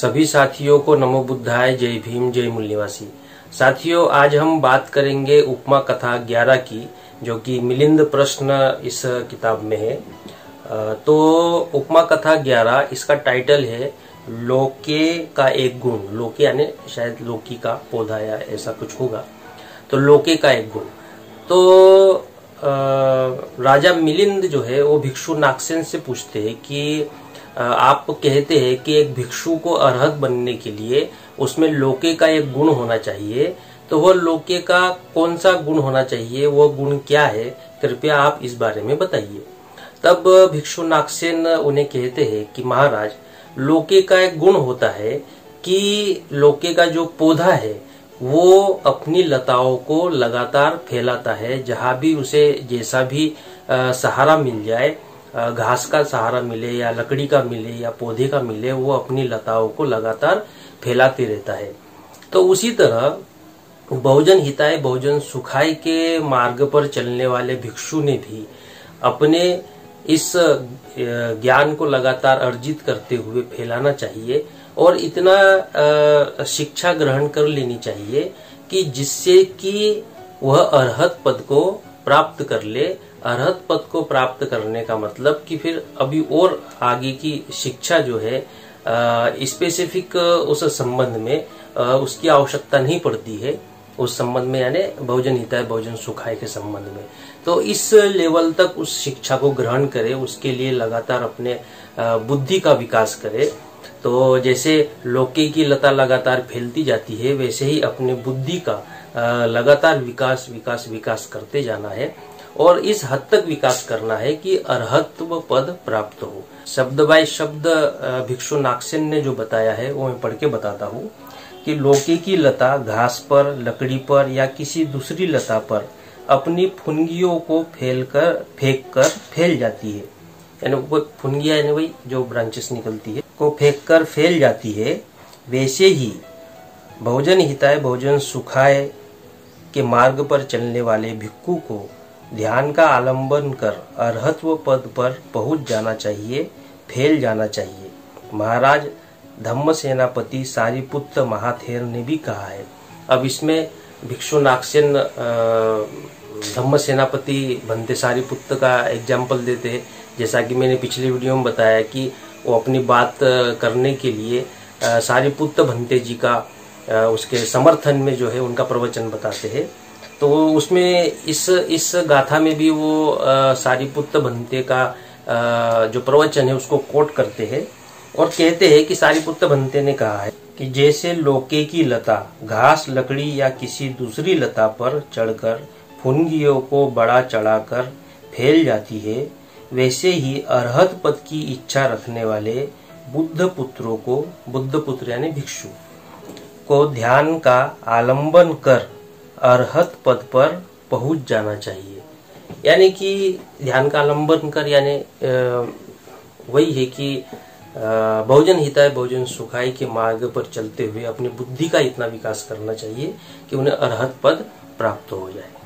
सभी साथियों को नमो बुद्धाय। जय भीम, जय मूल निवासी। साथियों, आज हम बात करेंगे उपमा कथा 11 की, जो कि मिलिंद प्रश्न इस किताब में है। तो उपमा कथा 11, इसका टाइटल है लोके का एक गुण। लोके यानी शायद लोकी का पौधा या ऐसा कुछ होगा। तो लोके का एक गुण। तो राजा मिलिंद जो है वो भिक्षु नागसेन से पूछते हैं कि आप कहते हैं कि एक भिक्षु को अरहत बनने के लिए उसमें लोके का एक गुण होना चाहिए, तो वह लोके का कौन सा गुण होना चाहिए, वह गुण क्या है, कृपया आप इस बारे में बताइए। तब भिक्षु नागसेन उन्हें कहते हैं कि महाराज, लोके का एक गुण होता है कि लोके का जो पौधा है वो अपनी लताओं को लगातार फैलाता है, जहां भी उसे जैसा भी सहारा मिल जाए, घास का सहारा मिले या लकड़ी का मिले या पौधे का मिले, वो अपनी लताओं को लगातार फैलाते रहता है। तो उसी तरह बहुजन हिताय बहुजन सुखाय के मार्ग पर चलने वाले भिक्षु ने भी अपने इस ज्ञान को लगातार अर्जित करते हुए फैलाना चाहिए और इतना शिक्षा ग्रहण कर लेनी चाहिए कि जिससे कि वह अर्हत पद को प्राप्त कर ले। अर्हत पद को प्राप्त करने का मतलब कि फिर अभी और आगे की शिक्षा जो है स्पेसिफिक उस संबंध में उसकी आवश्यकता नहीं पड़ती है, उस संबंध में यानी बहुजन हिताय बहुजन सुखाय के संबंध में। तो इस लेवल तक उस शिक्षा को ग्रहण करे, उसके लिए लगातार अपने बुद्धि का विकास करे। तो जैसे लोके की लता लगातार फैलती जाती है, वैसे ही अपने बुद्धि का लगातार विकास विकास विकास करते जाना है और इस हद तक विकास करना है कि अर्हत पद प्राप्त हो। शब्द बाय शब्द भिक्षु नागसेन ने जो बताया है वो मैं पढ़ के बताता हूँ कि लोके की लता घास पर, लकड़ी पर या किसी दूसरी लता पर अपनी फुनगियों को फेंक कर फैल जाती है, यानी वो फुनगिया यानी भाई जो ब्रांचेस निकलती है को फेंक कर फैल जाती है। वैसे ही बहुजन हिताय बहुजन सुखाय के मार्ग पर चलने वाले भिक्षु को ध्यान का आलंबन कर अर्हत पद पर पहुंच जाना चाहिए, फैल जाना चाहिए। महाराज, धम्म सेनापति सारिपुत्त महाथेर ने भी कहा है। अब इसमें भिक्षु नागसेन धम्म सेनापति बनते सारिपुत्त का एग्जाम्पल देते हैं। जैसा कि मैंने पिछले वीडियो में बताया कि वो अपनी बात करने के लिए सारिपुत्त भंते जी का उसके समर्थन में जो है उनका प्रवचन बताते हैं। तो उसमें इस गाथा में भी वो सारिपुत्त भंते का जो प्रवचन है उसको कोट करते हैं और कहते हैं कि सारिपुत्त भंते ने कहा है कि जैसे लोके की लता घास, लकड़ी या किसी दूसरी लता पर चढ़कर फुनगियों को बड़ा चढ़ाकर फैल जाती है, वैसे ही अर्हत पद की इच्छा रखने वाले बुद्ध पुत्र यानी भिक्षु को ध्यान का आलंबन कर अर्हत पद पर पहुंच जाना चाहिए। यानी कि ध्यान का आलंबन कर यानी वही है कि बहुजन हिताय बहुजन सुखाय के मार्ग पर चलते हुए अपनी बुद्धि का इतना विकास करना चाहिए कि उन्हें अर्हत पद प्राप्त हो जाए।